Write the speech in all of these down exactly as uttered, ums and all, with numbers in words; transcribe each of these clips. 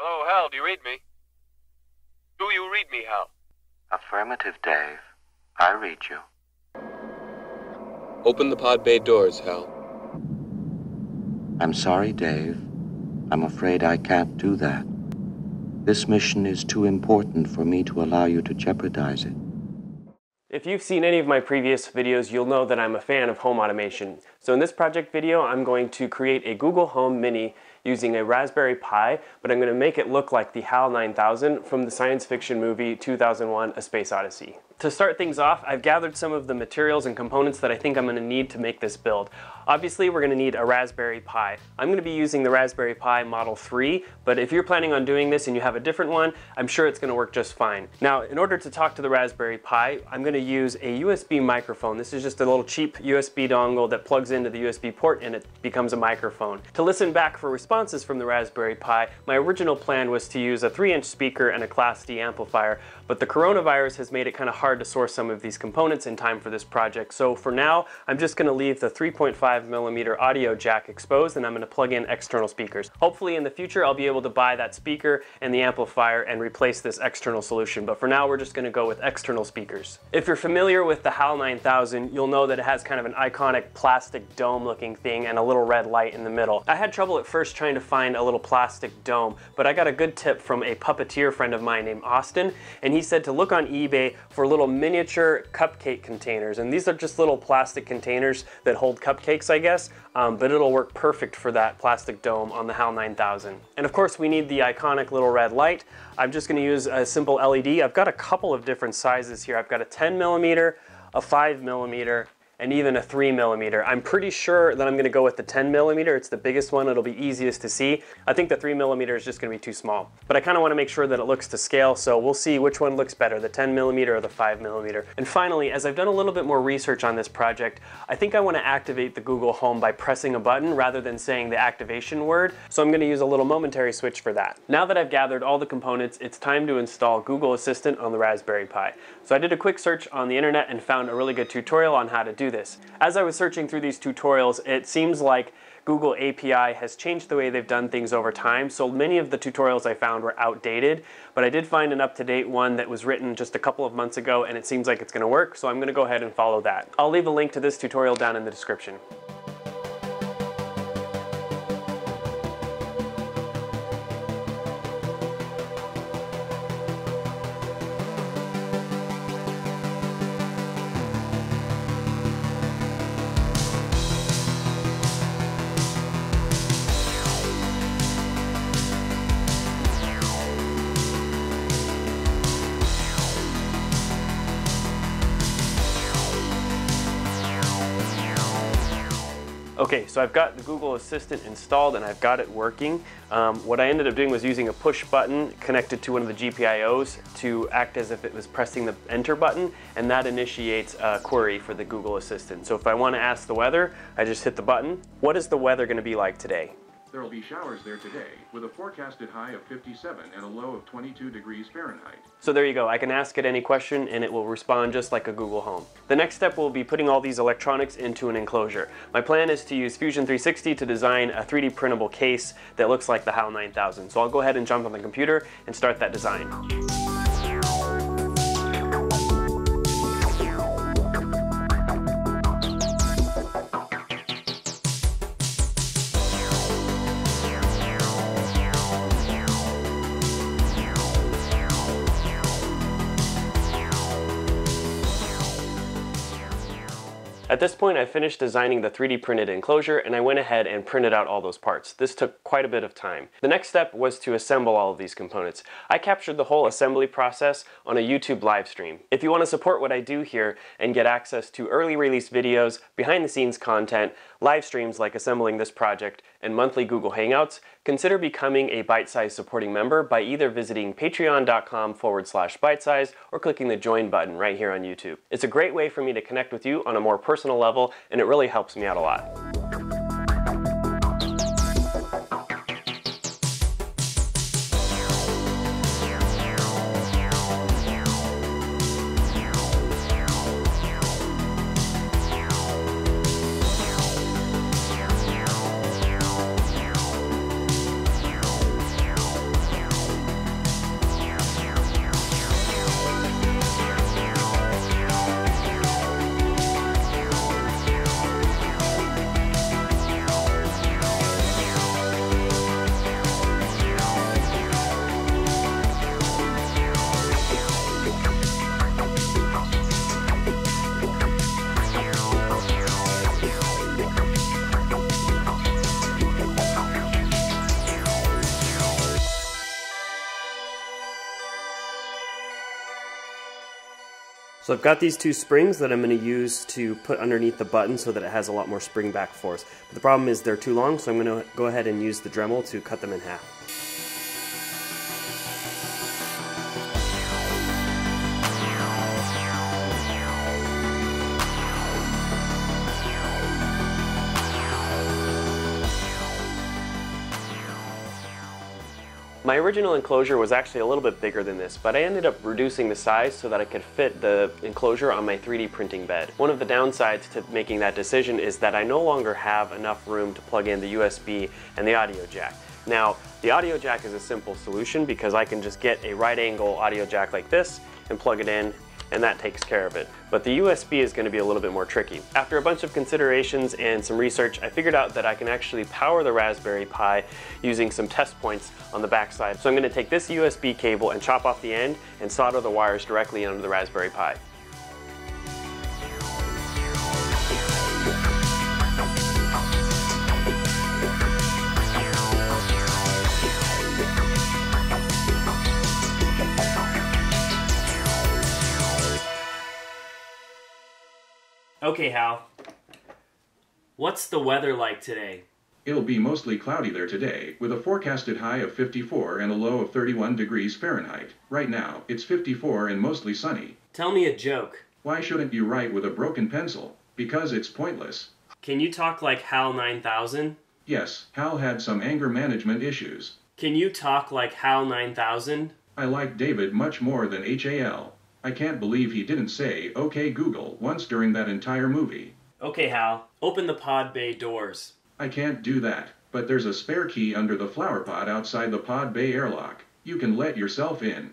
Hello, Hal, do you read me? Do you read me, Hal? Affirmative, Dave. I read you. Open the pod bay doors, Hal. I'm sorry, Dave. I'm afraid I can't do that. This mission is too important for me to allow you to jeopardize it. If you've seen any of my previous videos, you'll know that I'm a fan of home automation. So in this project video, I'm going to create a Google Home Mini using a Raspberry Pi, but I'm going to make it look like the HAL nine thousand from the science fiction movie two thousand one: A Space Odyssey. To start things off, I've gathered some of the materials and components that I think I'm going to need to make this build. Obviously, we're going to need a Raspberry Pi. I'm going to be using the Raspberry Pi Model three, but if you're planning on doing this and you have a different one, I'm sure it's going to work just fine. Now, in order to talk to the Raspberry Pi, I'm going to use a U S B microphone. This is just a little cheap U S B dongle that plugs into the U S B port and it becomes a microphone. To listen back for responses from the Raspberry Pi, my original plan was to use a three inch speaker and a Class D amplifier, but the coronavirus has made it kind of hard to source some of these components in time for this project. So for now, I'm just going to leave the three point five millimeter audio jack exposed and I'm going to plug in external speakers. Hopefully in the future, I'll be able to buy that speaker and the amplifier and replace this external solution. But for now, we're just going to go with external speakers. If you're familiar with the HAL nine thousand, you'll know that it has kind of an iconic plastic dome looking thing and a little red light in the middle. I had trouble at first trying to find a little plastic dome, but I got a good tip from a puppeteer friend of mine named Austin, and he said to look on eBay for little miniature cupcake containers, and these are just little plastic containers that hold cupcakes, I guess, um, but it'll work perfect for that plastic dome on the HAL nine thousand. And of course we need the iconic little red light. I'm just going to use a simple L E D. I've got a couple of different sizes here. I've got a ten millimeter, a five millimeter, and even a three millimeter. I'm pretty sure that I'm gonna go with the ten millimeter. It's the biggest one, it'll be easiest to see. I think the three millimeter is just gonna be too small, but I kinda wanna make sure that it looks to scale, so we'll see which one looks better, the ten millimeter or the five millimeter. And finally, as I've done a little bit more research on this project, I think I wanna activate the Google Home by pressing a button rather than saying the activation word, so I'm gonna use a little momentary switch for that. Now that I've gathered all the components, it's time to install Google Assistant on the Raspberry Pi. So I did a quick search on the internet and found a really good tutorial on how to do this. As I was searching through these tutorials, it seems like Google A P I has changed the way they've done things over time, so many of the tutorials I found were outdated, but I did find an up-to-date one that was written just a couple of months ago, and it seems like it's going to work, so I'm going to go ahead and follow that. I'll leave a link to this tutorial down in the description. Okay, so I've got the Google Assistant installed and I've got it working. Um, what I ended up doing was using a push button connected to one of the G P I Os to act as if it was pressing the enter button, and that initiates a query for the Google Assistant. So if I want to ask the weather, I just hit the button. What is the weather going to be like today? There will be showers there today, with a forecasted high of fifty-seven and a low of twenty-two degrees Fahrenheit. So there you go. I can ask it any question and it will respond just like a Google Home. The next step will be putting all these electronics into an enclosure. My plan is to use Fusion three sixty to design a three D printable case that looks like the HAL nine thousand. So I'll go ahead and jump on the computer and start that design. At this point, I finished designing the three D printed enclosure and I went ahead and printed out all those parts. This took quite a bit of time. The next step was to assemble all of these components. I captured the whole assembly process on a YouTube live stream. If you want to support what I do here and get access to early release videos, behind the scenes content, live streams like assembling this project, and monthly Google Hangouts, consider becoming a Bitesize supporting member by either visiting patreon.com forward slash bitesize or clicking the join button right here on YouTube. It's a great way for me to connect with you on a more personal level, and it really helps me out a lot. So I've got these two springs that I'm going to use to put underneath the button so that it has a lot more spring back force. But the problem is they're too long, so I'm going to go ahead and use the Dremel to cut them in half. My original enclosure was actually a little bit bigger than this, but I ended up reducing the size so that I could fit the enclosure on my three D printing bed. One of the downsides to making that decision is that I no longer have enough room to plug in the U S B and the audio jack. Now, the audio jack is a simple solution because I can just get a right angle audio jack like this and plug it in, and that takes care of it. But the U S B is going to be a little bit more tricky. After a bunch of considerations and some research, I figured out that I can actually power the Raspberry Pi using some test points on the backside. So I'm going to take this U S B cable and chop off the end and solder the wires directly onto the Raspberry Pi. Okay, Hal, what's the weather like today? It'll be mostly cloudy there today, with a forecasted high of fifty-four and a low of thirty-one degrees Fahrenheit. Right now, it's fifty-four and mostly sunny. Tell me a joke. Why shouldn't you write with a broken pencil? Because it's pointless. Can you talk like HAL nine thousand? Yes, Hal had some anger management issues. Can you talk like HAL nine thousand? I like David much more than H A L. I can't believe he didn't say, "Okay Google," once during that entire movie. Okay Hal, open the pod bay doors. I can't do that, but there's a spare key under the flower pot outside the pod bay airlock. You can let yourself in.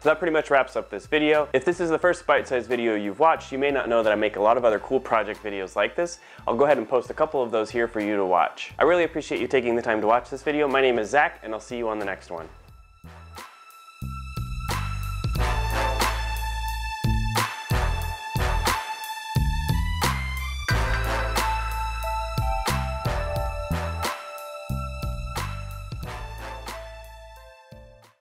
So that pretty much wraps up this video. If this is the first bite-sized video you've watched, you may not know that I make a lot of other cool project videos like this. I'll go ahead and post a couple of those here for you to watch. I really appreciate you taking the time to watch this video. My name is Zach, and I'll see you on the next one.